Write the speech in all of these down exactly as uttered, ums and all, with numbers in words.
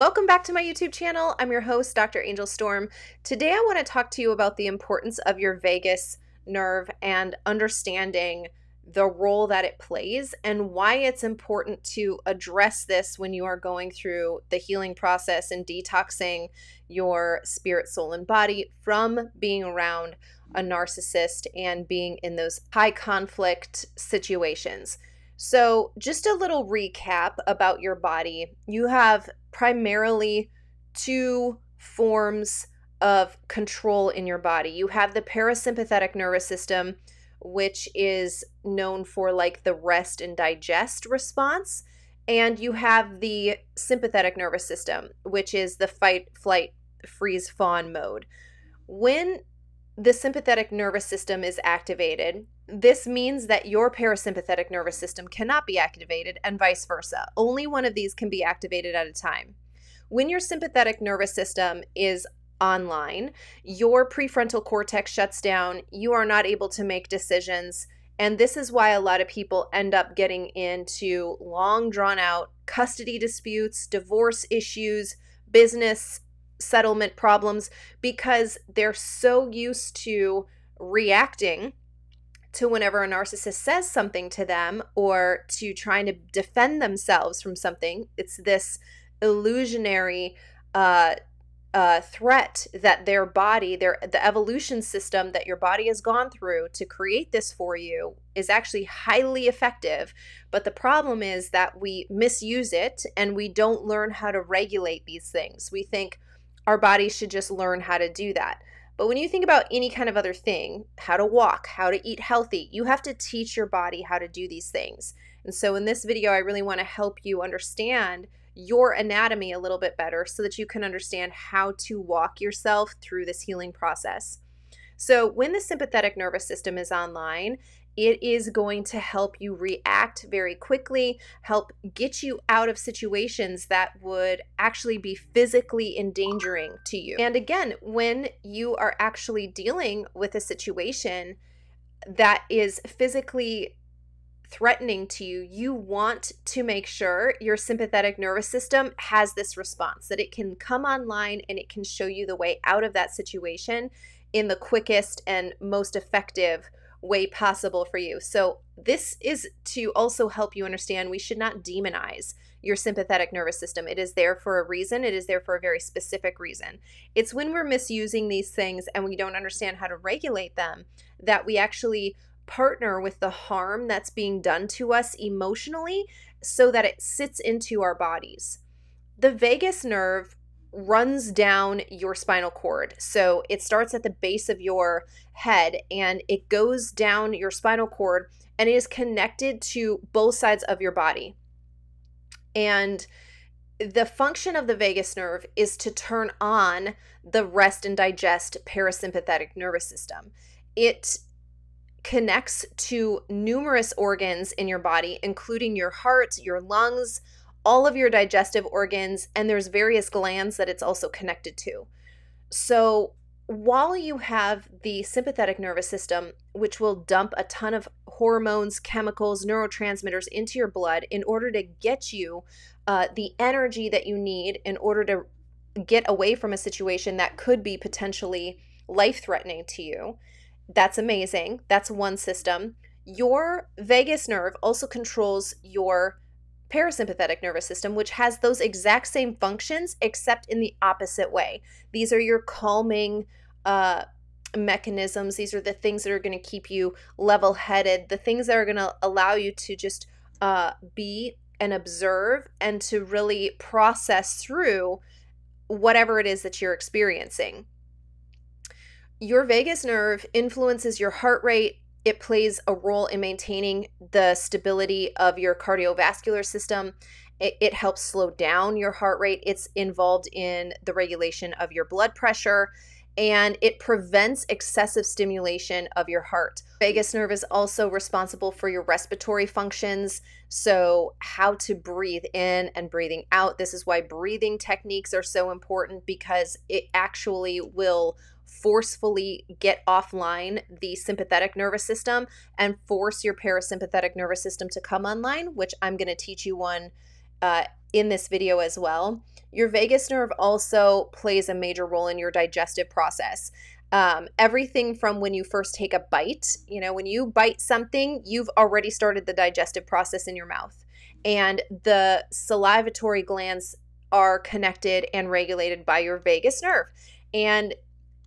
Welcome back to my YouTube channel. I'm your host, Doctor Angel Storm. Today I want to talk to you about the importance of your vagus nerve and understanding the role that it plays and why it's important to address this when you are going through the healing process and detoxing your spirit, soul, and body from being around a narcissist and being in those high conflict situations. So just a little recap about your body. You have primarily two forms of control in your body. You have the parasympathetic nervous system, which is known for like the rest and digest response. And you have the sympathetic nervous system, which is the fight, flight, freeze, fawn mode. When the sympathetic nervous system is activated, this means that your parasympathetic nervous system cannot be activated and vice versa. Only one of these can be activated at a time. When your sympathetic nervous system is online, your prefrontal cortex shuts down. You are not able to make decisions. And this is why a lot of people end up getting into long drawn out custody disputes, divorce issues, business settlement problems, because they're so used to reacting to whenever a narcissist says something to them or to trying to defend themselves from something. It's this illusionary uh, uh, threat that their body, their the evolution system that your body has gone through to create this for you is actually highly effective. But the problem is that we misuse it and we don't learn how to regulate these things. We think our body should just learn how to do that. But when you think about any kind of other thing, how to walk, how to eat healthy, you have to teach your body how to do these things. And so in this video, I really want to help you understand your anatomy a little bit better so that you can understand how to walk yourself through this healing process. So when the sympathetic nervous system is online, it is going to help you react very quickly, help get you out of situations that would actually be physically endangering to you. And again, when you are actually dealing with a situation that is physically threatening to you, you want to make sure your sympathetic nervous system has this response, that it can come online and it can show you the way out of that situation in the quickest and most effective way way possible for you. So this is to also help you understand we should not demonize your sympathetic nervous system. It is there for a reason. It is there for a very specific reason. It's when we're misusing these things and we don't understand how to regulate them that we actually partner with the harm that's being done to us emotionally so that it sits into our bodies. The vagus nerve runs down your spinal cord. So it starts at the base of your head and it goes down your spinal cord and it is connected to both sides of your body. And the function of the vagus nerve is to turn on the rest and digest parasympathetic nervous system. It connects to numerous organs in your body, including your heart, your lungs, all of your digestive organs, and there's various glands that it's also connected to. So while you have the sympathetic nervous system, which will dump a ton of hormones, chemicals, neurotransmitters into your blood in order to get you uh, the energy that you need in order to get away from a situation that could be potentially life-threatening to you. That's amazing. That's one system. Your vagus nerve also controls your parasympathetic nervous system, which has those exact same functions except in the opposite way. These are your calming uh, mechanisms. These are the things that are going to keep you level-headed, the things that are going to allow you to just uh, be and observe and to really process through whatever it is that you're experiencing. Your vagus nerve influences your heart rate. It plays a role in maintaining the stability of your cardiovascular system. It, it helps slow down your heart rate. It's involved in the regulation of your blood pressure, and it prevents excessive stimulation of your heart. Vagus nerve is also responsible for your respiratory functions, so how to breathe in and breathing out. This is why breathing techniques are so important, because it actually will forcefully get offline the sympathetic nervous system and force your parasympathetic nervous system to come online, which I'm going to teach you one uh, in this video as well. Your vagus nerve also plays a major role in your digestive process. Um, everything from when you first take a bite, you know, when you bite something, you've already started the digestive process in your mouth. And the salivatory glands are connected and regulated by your vagus nerve. And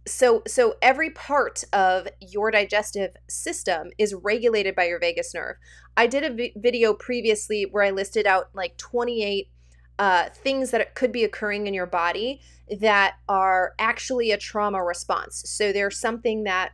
so, so every part of your digestive system is regulated by your vagus nerve. I did a v video previously where I listed out like twenty-eight Uh, things that could be occurring in your body that are actually a trauma response. So there's something that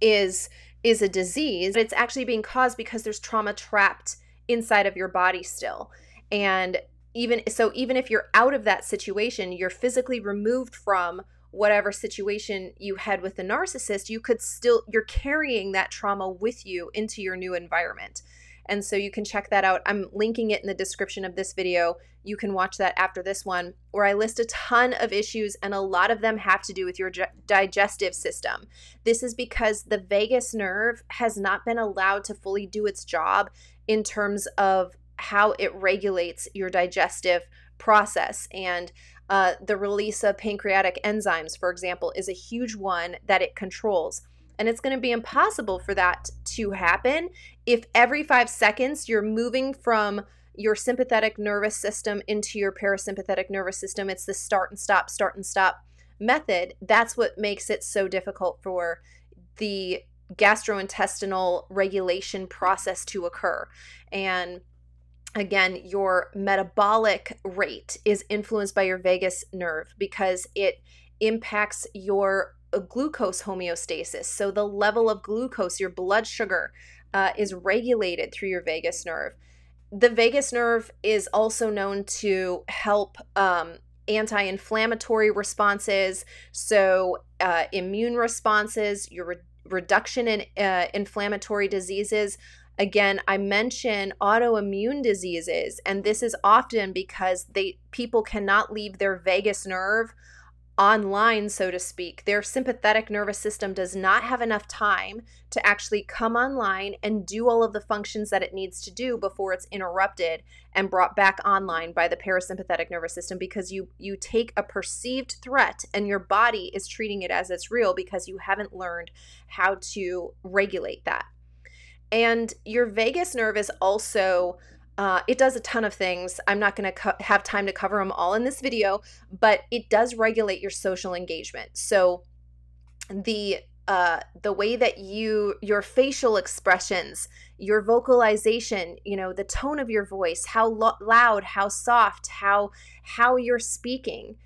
is, is a disease, but it's actually being caused because there's trauma trapped inside of your body still. And even so, even if you're out of that situation, you're physically removed from whatever situation you had with the narcissist, you could still, you're carrying that trauma with you into your new environment. And so you can check that out. I'm linking it in the description of this video. You can watch that after this one, where I list a ton of issues, and a lot of them have to do with your digestive system. This is because the vagus nerve has not been allowed to fully do its job in terms of how it regulates your digestive process. And uh, the release of pancreatic enzymes, for example, is a huge one that it controls. And it's going to be impossible for that to happen if every five seconds you're moving from your sympathetic nervous system into your parasympathetic nervous system. It's the start and stop, start and stop method. That's what makes it so difficult for the gastrointestinal regulation process to occur. And again, your metabolic rate is influenced by your vagus nerve because it impacts your A glucose homeostasis. So the level of glucose, your blood sugar, uh, is regulated through your vagus nerve. The vagus nerve is also known to help um, anti-inflammatory responses, so uh, immune responses, your re reduction in uh, inflammatory diseases. Again, I mention autoimmune diseases, and this is often because they people cannot leave their vagus nerve online, so to speak. Their sympathetic nervous system does not have enough time to actually come online and do all of the functions that it needs to do before it's interrupted and brought back online by the parasympathetic nervous system, because you you take a perceived threat and your body is treating it as it's real because you haven't learned how to regulate that. And your vagus nerve is also Uh, it does a ton of things. I'm not going to have time to cover them all in this video, but it does regulate your social engagement. So the uh, the way that you, your facial expressions, your vocalization, you know, the tone of your voice, how lo loud, how soft, how how you're speaking,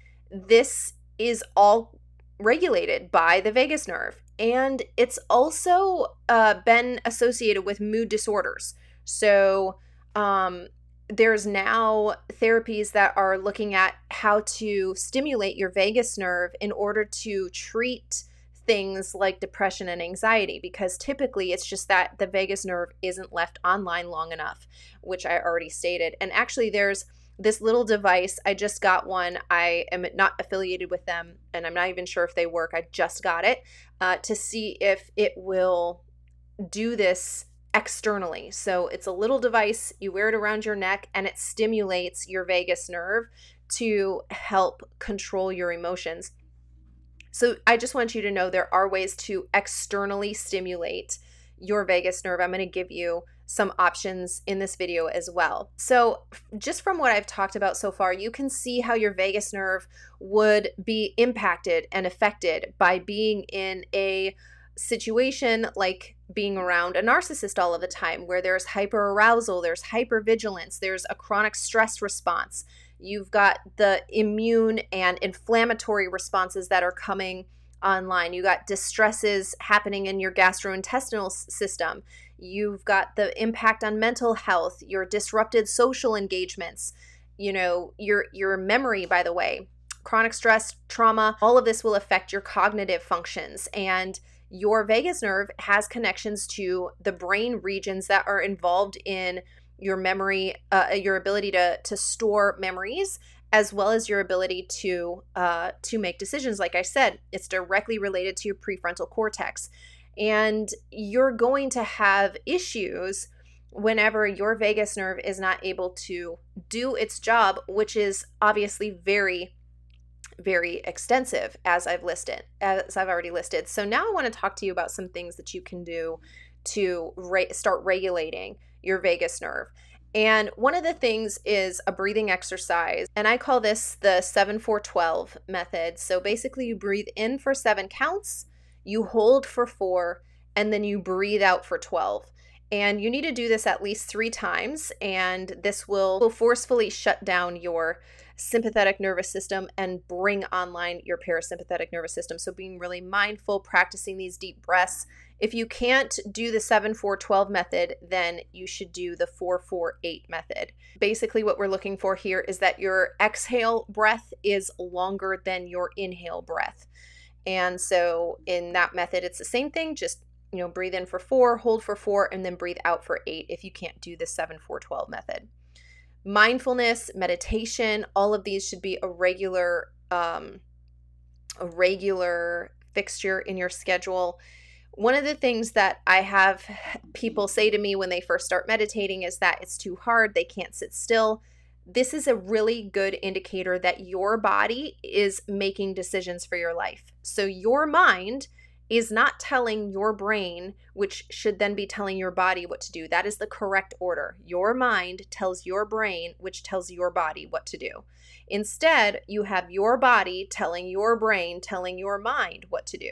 this is all regulated by the vagus nerve, and it's also uh, been associated with mood disorders. So Um, there's now therapies that are looking at how to stimulate your vagus nerve in order to treat things like depression and anxiety, because typically it's just that the vagus nerve isn't left online long enough, which I already stated. And actually there's this little device. I just got one. I am not affiliated with them, and I'm not even sure if they work. I just got it uh, to see if it will do this externally. So it's a little device, you wear it around your neck, and it stimulates your vagus nerve to help control your emotions. So I just want you to know there are ways to externally stimulate your vagus nerve. I'm going to give you some options in this video as well. So just from what I've talked about so far, you can see how your vagus nerve would be impacted and affected by being in a situation like being around a narcissist all of the time, where there's hyperarousal, there's hypervigilance, there's a chronic stress response. You've got the immune and inflammatory responses that are coming online. You got distresses happening in your gastrointestinal system. You've got the impact on mental health, your disrupted social engagements, you know, your your memory, by the way, chronic stress, trauma, all of this will affect your cognitive functions. And your vagus nerve has connections to the brain regions that are involved in your memory, uh, your ability to, to store memories, as well as your ability to, uh, to make decisions. Like I said, it's directly related to your prefrontal cortex. And you're going to have issues whenever your vagus nerve is not able to do its job, which is obviously very, very extensive, as I've listed, as I've already listed. So now I want to talk to you about some things that you can do to re- start regulating your vagus nerve. And one of the things is a breathing exercise, and I call this the seven four twelve method. So basically you breathe in for seven counts, you hold for four, and then you breathe out for twelve. And you need to do this at least three times, and this will, will forcefully shut down your sympathetic nervous system and bring online your parasympathetic nervous system. So being really mindful, practicing these deep breaths. If you can't do the seven four twelve method, then you should do the four four eight method. Basically what we're looking for here is that your exhale breath is longer than your inhale breath. And so in that method, it's the same thing, just you know, breathe in for four, hold for four, and then breathe out for eight if you can't do the seven four twelve method. Mindfulness, meditation, all of these should be a regular, um, a regular fixture in your schedule. One of the things that I have people say to me when they first start meditating is that it's too hard, they can't sit still. This is a really good indicator that your body is making decisions for your life. So your mind is not telling your brain, which should then be telling your body what to do. That is the correct order. Your mind tells your brain, which tells your body what to do. Instead, you have your body telling your brain, telling your mind what to do.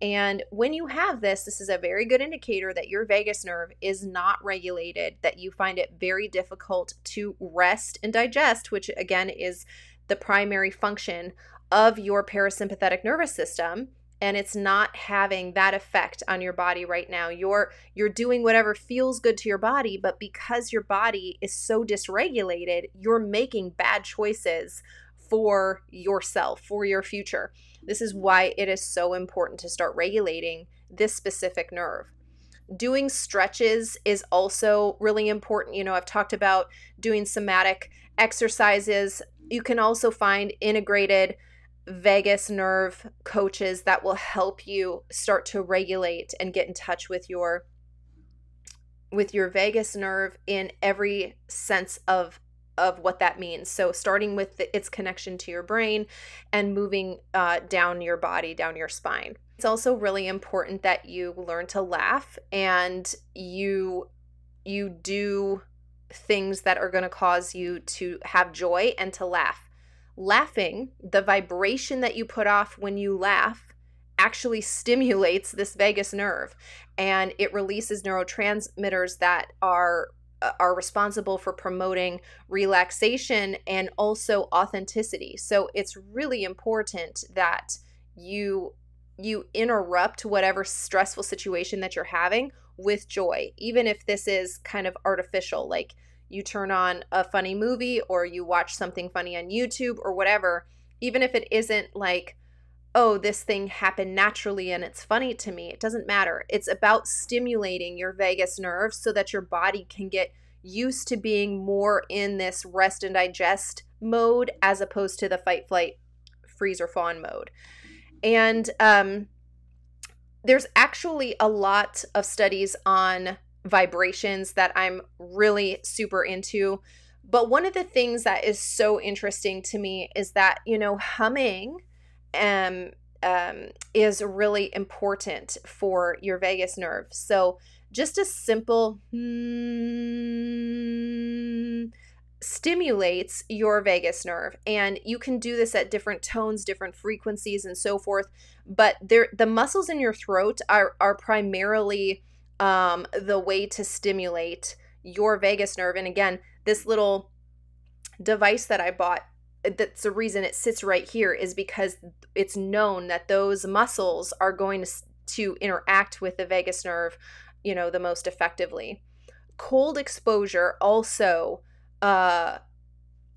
And when you have this, this is a very good indicator that your vagus nerve is not regulated, that you find it very difficult to rest and digest, which again is the primary function of your parasympathetic nervous system. And it's not having that effect on your body right now. You're you're doing whatever feels good to your body, but because your body is so dysregulated, you're making bad choices for yourself, for your future. This is why it is so important to start regulating this specific nerve. Doing stretches is also really important. You know, I've talked about doing somatic exercises. You can also find integrated vagus nerve coaches that will help you start to regulate and get in touch with your with your vagus nerve in every sense of of what that means. So starting with the, its connection to your brain and moving uh, down your body, down your spine. It's also really important that you learn to laugh and you you do things that are going to cause you to have joy and to laugh. Laughing, the vibration that you put off when you laugh actually stimulates this vagus nerve, and it releases neurotransmitters that are are responsible for promoting relaxation and also authenticity. So it's really important that you you interrupt whatever stressful situation that you're having with joy, even if this is kind of artificial, like you turn on a funny movie or you watch something funny on YouTube or whatever, even if it isn't like, oh, this thing happened naturally and it's funny to me, it doesn't matter. It's about stimulating your vagus nerve so that your body can get used to being more in this rest and digest mode as opposed to the fight, flight, freeze or fawn mode. And um, there's actually a lot of studies on vibrations that I'm really super into. But one of the things that is so interesting to me is that, you know, humming um, um, is really important for your vagus nerve. So just a simple hmm stimulates your vagus nerve. And you can do this at different tones, different frequencies, and so forth. But there, the muscles in your throat are, are primarily Um, the way to stimulate your vagus nerve. And again, this little device that I bought, that's the reason it sits right here, is because it's known that those muscles are going to, to interact with the vagus nerve, you know, the most effectively. Cold exposure also, uh,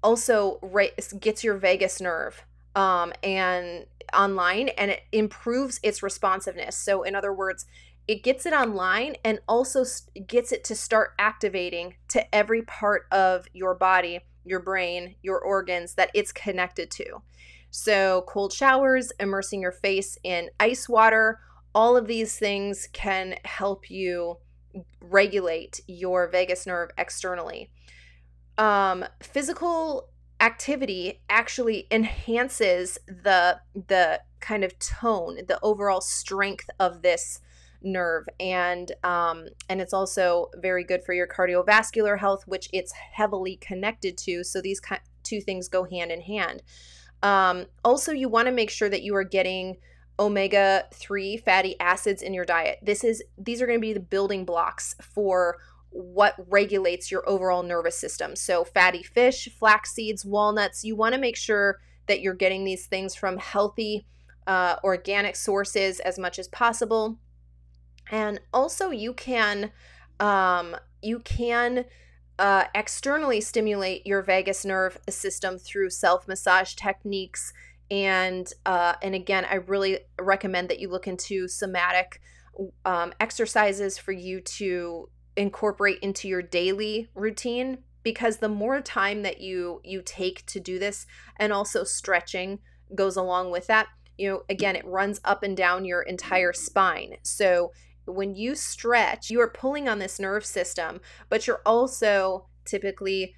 also re- gets your vagus nerve um, and online, and it improves its responsiveness. So in other words, it gets it online and also gets it to start activating to every part of your body, your brain, your organs that it's connected to. So cold showers, immersing your face in ice water, all of these things can help you regulate your vagus nerve externally. Um, physical activity actually enhances the the kind of tone, the overall strength of this nerve, and um, and it's also very good for your cardiovascular health, which it's heavily connected to. So these two things go hand in hand. Um, also, you want to make sure that you are getting omega three fatty acids in your diet. This is these are going to be the building blocks for what regulates your overall nervous system. So fatty fish, flax seeds, walnuts, you want to make sure that you're getting these things from healthy uh, organic sources as much as possible. And also you can um, you can uh, externally stimulate your vagus nerve system through self-massage techniques. And, uh, and again, I really recommend that you look into somatic um, exercises for you to incorporate into your daily routine, because the more time that you you take to do this, and also stretching goes along with that, you know, again, it runs up and down your entire spine. So when you stretch, you are pulling on this nerve system, but you're also typically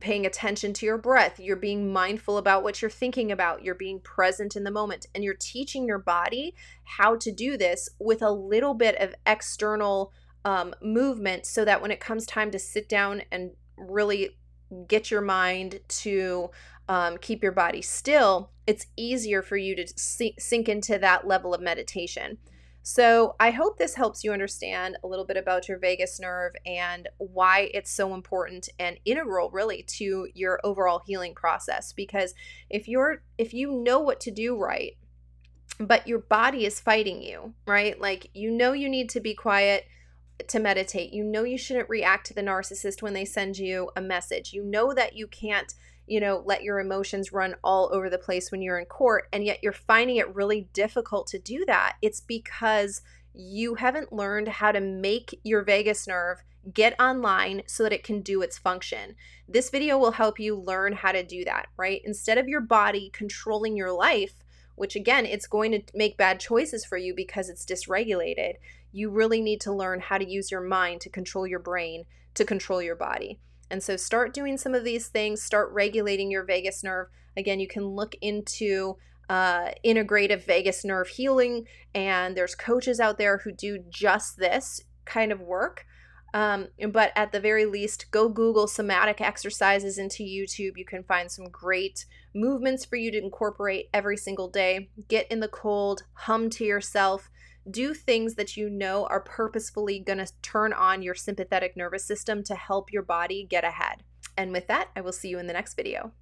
paying attention to your breath. You're being mindful about what you're thinking about. You're being present in the moment, and you're teaching your body how to do this with a little bit of external Um, movement, so that when it comes time to sit down and really get your mind to um, keep your body still, it's easier for you to sink into that level of meditation. So I hope this helps you understand a little bit about your vagus nerve and why it's so important and integral really to your overall healing process. Because if you're if you know what to do right, but your body is fighting you, right? Like, you know you need to be quiet to meditate. You know you shouldn't react to the narcissist when they send you a message. You know that you can't, you know, let your emotions run all over the place when you're in court, and yet you're finding it really difficult to do that. It's because you haven't learned how to make your vagus nerve get online so that it can do its function. This video will help you learn how to do that, right? Instead of your body controlling your life, which again, it's going to make bad choices for you because it's dysregulated, you really need to learn how to use your mind to control your brain, to control your body. And so start doing some of these things, start regulating your vagus nerve. Again, you can look into uh, integrative vagus nerve healing, and there's coaches out there who do just this kind of work. Um, but at the very least, go Google somatic exercises into YouTube. You can find some great movements for you to incorporate every single day. Get in the cold, hum to yourself, do things that you know are purposefully going to turn on your sympathetic nervous system to help your body get ahead. And with that, I will see you in the next video.